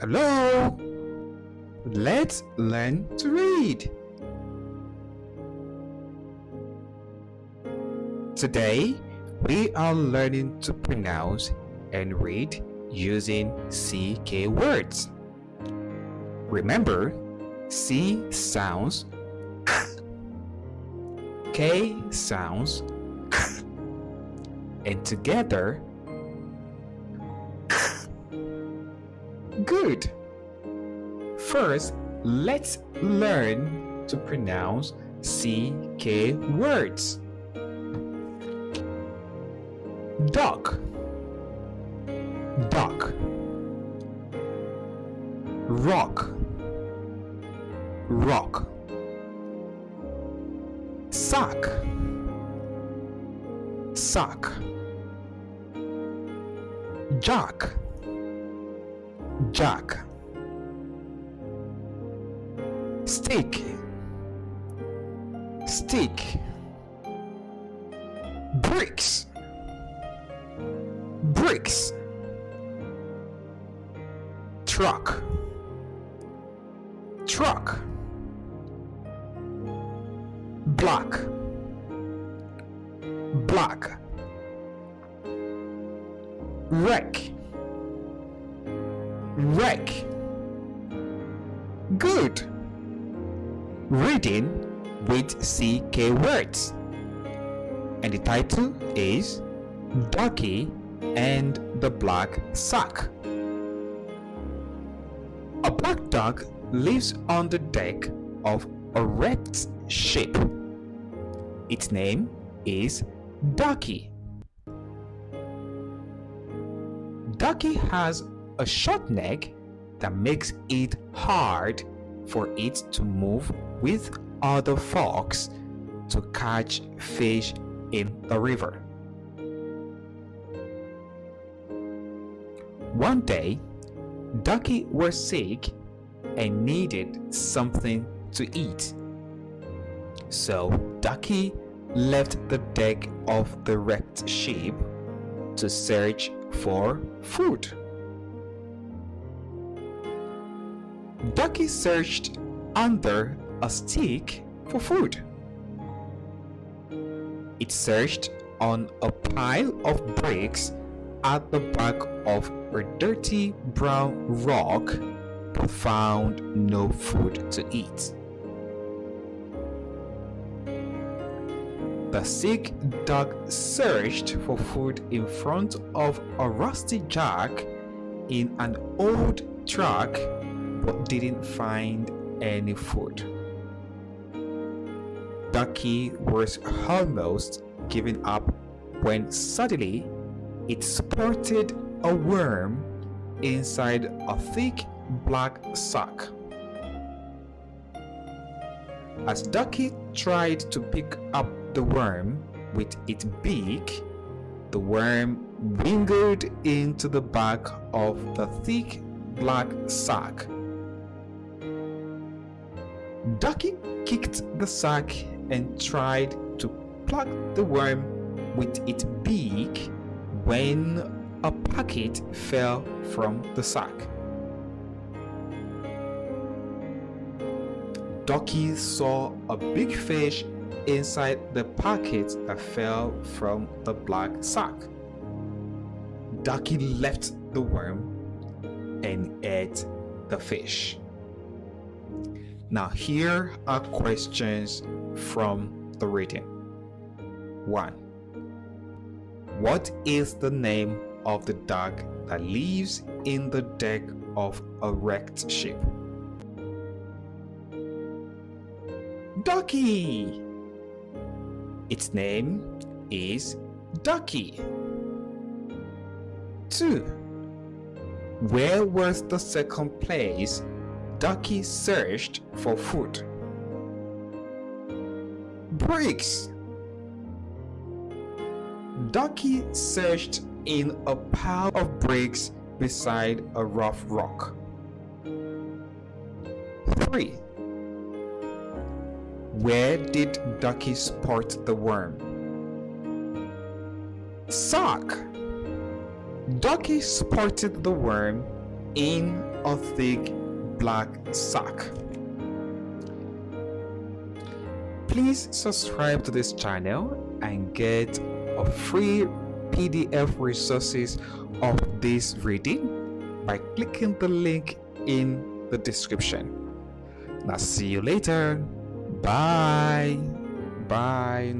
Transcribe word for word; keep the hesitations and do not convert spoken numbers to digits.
Hello! Let's learn to read. Today, we are learning to pronounce and read using C K words. Remember, C sounds K sounds and together good. First, let's learn to pronounce C K words. Duck, duck. Rock, rock. Sock, sock. Jock, jock. Stick, stick. Bricks, bricks. Truck, truck. Block, block. Wreck, wreck. Good. Reading with C K words, and the title is Ducky and the Black Sock. A black duck lives on the deck of a wrecked ship. Its name is Ducky. Ducky has a short neck that makes it hard for it to move with other folks to catch fish in the river. One day, Ducky was sick and needed something to eat. So Ducky left the deck of the wrecked ship to search for food. Ducky searched under a stick for food. It searched on a pile of bricks at the back of a dirty brown rock but found no food to eat. The sick duck searched for food in front of a rusty jack in an old truck but didn't find any food. Ducky was almost giving up when suddenly it spotted a worm inside a thick black sack. As Ducky tried to pick up the worm with its beak, the worm wiggled into the back of the thick black sack. Ducky kicked the sack and tried to pluck the worm with its beak when a packet fell from the sack. Ducky saw a big fish inside the packet that fell from the black sack. Ducky left the worm and ate the fish. Now here are questions from the reading. One. What is the name of the duck that lives in the deck of a wrecked ship? Ducky. Its name is Ducky. Two. Where was the second place Ducky searched for food? Bricks. Ducky searched in a pile of bricks beside a rough rock. Three. Where did Ducky spot the worm? Sock. Ducky spotted the worm in a thick black sock. Please subscribe to this channel and get a free P D F resources of this reading by clicking the link in the description. Now see you later. Bye. Bye.